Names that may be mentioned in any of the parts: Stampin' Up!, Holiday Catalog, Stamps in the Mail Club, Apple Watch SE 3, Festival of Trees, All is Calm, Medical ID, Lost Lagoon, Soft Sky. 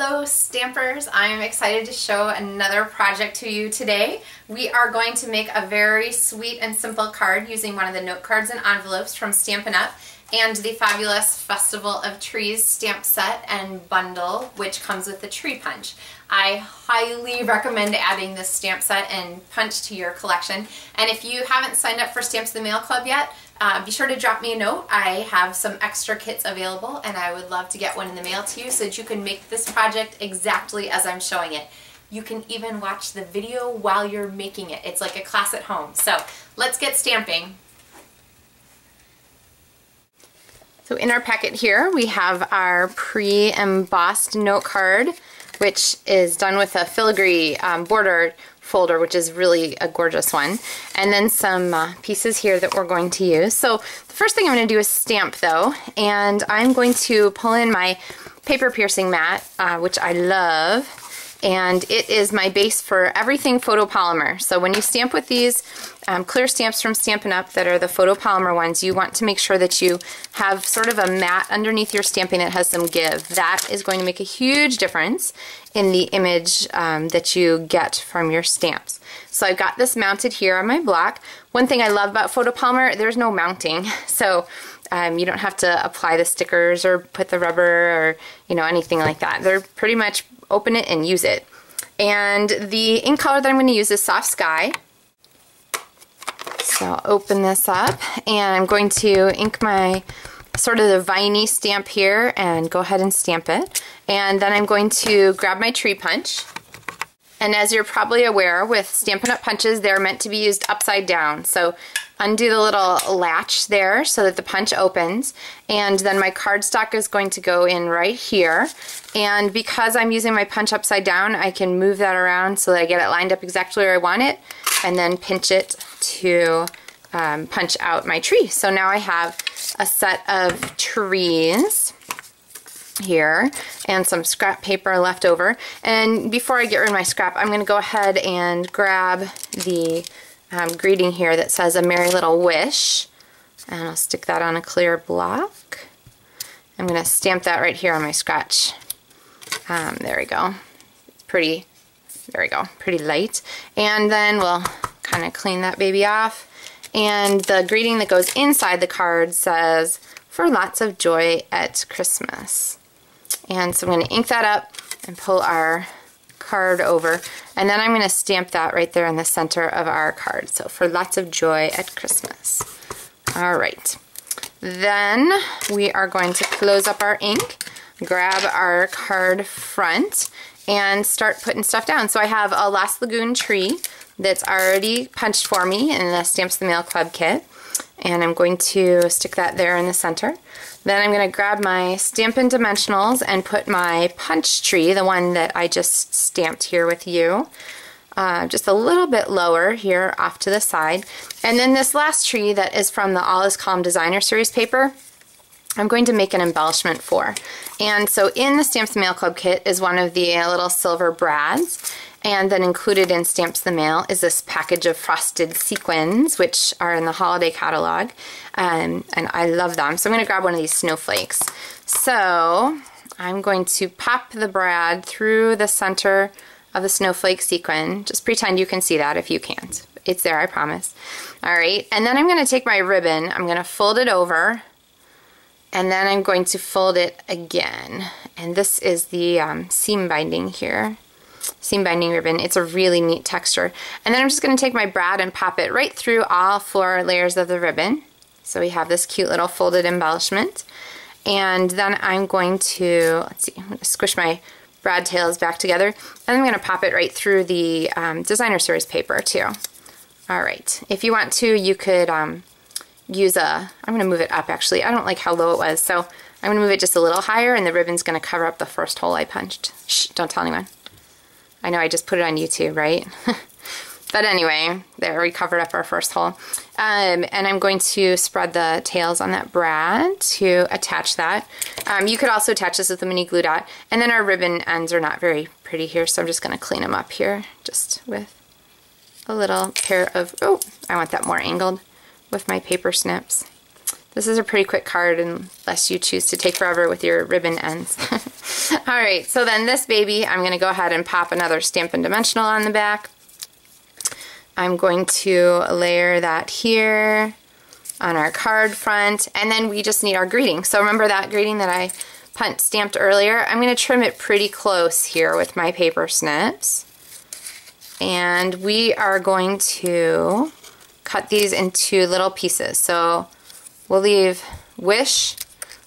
Hello Stampers! I'm excited to show another project to you today. We are going to make a very sweet and simple card using one of the note cards and envelopes from Stampin' Up! And the fabulous Festival of Trees stamp set and bundle, which comes with the tree punch. I highly recommend adding this stamp set and punch to your collection. And if you haven't signed up for Stamps in the Mail Club yet, be sure to drop me a note. I have some extra kits available and I would love to get one in the mail to you so that you can make this project exactly as I'm showing it. You can even watch the video while you're making it. It's like a class at home. So let's get stamping. So in our packet here we have our pre-embossed note card, which is done with a filigree border folder, which is really a gorgeous one, and then some pieces here that we're going to use. So the first thing I'm going to do is stamp though, and I'm going to pull in my paper piercing mat, which I love, and it is my base for everything photopolymer. So when you stamp with these clear stamps from Stampin' Up! That are the photopolymer ones, you want to make sure that you have sort of a mat underneath your stamping that has some give. That is going to make a huge difference in the image that you get from your stamps. So I've got this mounted here on my block. One thing I love about photopolymer, there's no mounting. So you don't have to apply the stickers or put the rubber or anything like that. They're pretty much open it and use it. And the ink color that I'm going to use is Soft Sky. So I'll open this up and I'm going to ink my sort of the viney stamp here and go ahead and stamp it. And then I'm going to grab my tree punch. And as you're probably aware, with Stampin' Up! Punches, they're meant to be used upside down. So undo the little latch there so that the punch opens, and then my cardstock is going to go in right here. And because I'm using my punch upside down, I can move that around so that I get it lined up exactly where I want it, and then pinch it to punch out my tree. So now I have a set of trees here and some scrap paper left over. And before I get rid of my scrap, I'm going to go ahead and grab the greeting here that says "A Merry Little Wish," and I'll stick that on a clear block. I'm going to stamp that right here on my scratch. There we go. Pretty, there we go, pretty light. And then we'll kind of clean that baby off. And the greeting that goes inside the card says, "For lots of joy at Christmas." And so I'm going to ink that up and pull our card over, and then I'm going to stamp that right there in the center of our card. So, "For lots of joy at Christmas." All right. Then we are going to close up our ink, grab our card front, and start putting stuff down. So I have a Lost Lagoon tree that's already punched for me in the Stamps in the Mail Club kit. And I'm going to stick that there in the center. Then I'm going to grab my Stampin' Dimensionals and put my punch tree, the one that I just stamped here with you, just a little bit lower here off to the side. And then this last tree that is from the All is Calm Designer Series paper, I'm going to make an embellishment for. And so in the Stamps in the Mail Club kit is one of the little silver brads. And then included in Stamps in the Mail is this package of frosted sequins, which are in the Holiday Catalog, and I love them. So I'm going to grab one of these snowflakes. So I'm going to pop the brad through the center of the snowflake sequin. Just pretend you can see that if you can't. It's there, I promise. All right, and then I'm going to take my ribbon, I'm going to fold it over, and then I'm going to fold it again. And this is the seam binding here. Seam binding ribbon. It's a really neat texture. And then I'm just going to take my brad and pop it right through all four layers of the ribbon. So we have this cute little folded embellishment. And then I'm going to, let's see, I'm going to squish my brad tails back together. And I'm going to pop it right through the Designer Series paper too. All right. If you want to, you could use a, I'm going to move it up actually. I don't like how low it was. So I'm going to move it just a little higher, and the ribbon's going to cover up the first hole I punched. Shh, don't tell anyone. I know I just put it on YouTube, right? But anyway, there, we covered up our first hole. And I'm going to spread the tails on that brad to attach that. You could also attach this with a mini glue dot. And then our ribbon ends are not very pretty here, so I'm just going to clean them up here just with a little pair of, oh, I want that more angled with my paper snips. This is a pretty quick card unless you choose to take forever with your ribbon ends. Alright, so then this baby, I'm going to go ahead and pop another Stampin' Dimensional on the back. I'm going to layer that here on our card front, and then we just need our greeting. So remember that greeting that I punt stamped earlier? I'm going to trim it pretty close here with my paper snips. And we are going to cut these into little pieces. So we'll leave wish,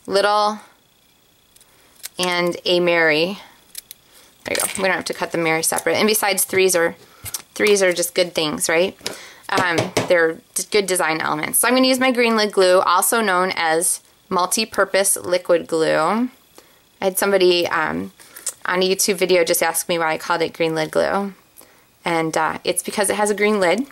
little, and a Mary. There you go. We don't have to cut the Mary separate. And besides, threes are just good things, right? They're good design elements. So I'm going to use my green lid glue, also known as multi-purpose liquid glue. I had somebody on a YouTube video just ask me why I called it green lid glue. And it's because it has a green lid.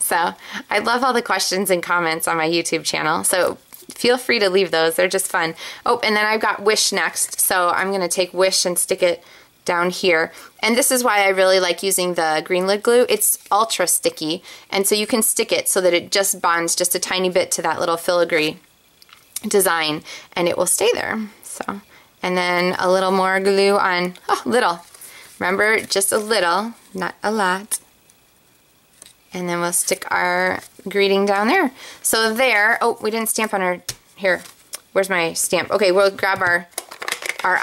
So I love all the questions and comments on my YouTube channel. So feel free to leave those. They're just fun. Oh, and then I've got wish next. So I'm going to take wish and stick it down here. And this is why I really like using the green lid glue. It's ultra sticky. And so you can stick it so that it just bonds just a tiny bit to that little filigree design. And it will stay there. So, and then a little more glue on, oh, little. Remember, just a little, not a lot. And then we'll stick our greeting down there. So there, oh, we didn't stamp on our, here, where's my stamp? Okay, we'll grab our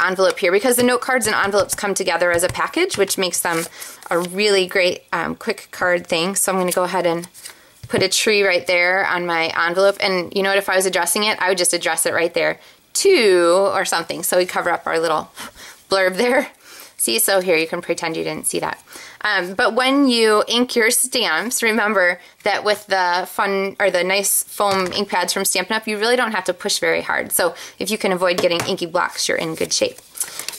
envelope here because the note cards and envelopes come together as a package, which makes them a really great quick card thing. So I'm going to go ahead and put a tree right there on my envelope. And you know what, if I was addressing it, I would just address it right there to or something. So we cover up our little blurb there. See, so here you can pretend you didn't see that. But when you ink your stamps, remember that with the fun or the nice foam ink pads from Stampin' Up, you really don't have to push very hard. So if you can avoid getting inky blocks, you're in good shape.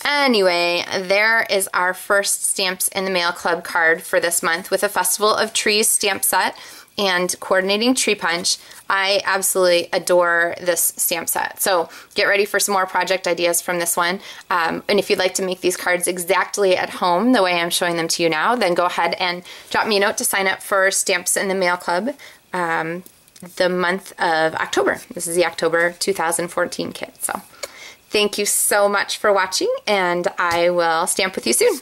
Anyway, there is our first Stamps in the Mail Club card for this month with a Festival of Trees stamp set and coordinating tree punch. I absolutely adore this stamp set. So get ready for some more project ideas from this one. And if you'd like to make these cards exactly at home, the way I'm showing them to you now, then go ahead and drop me a note to sign up for Stamps in the Mail Club the month of October. This is the October 2014 kit. So thank you so much for watching, and I will stamp with you soon.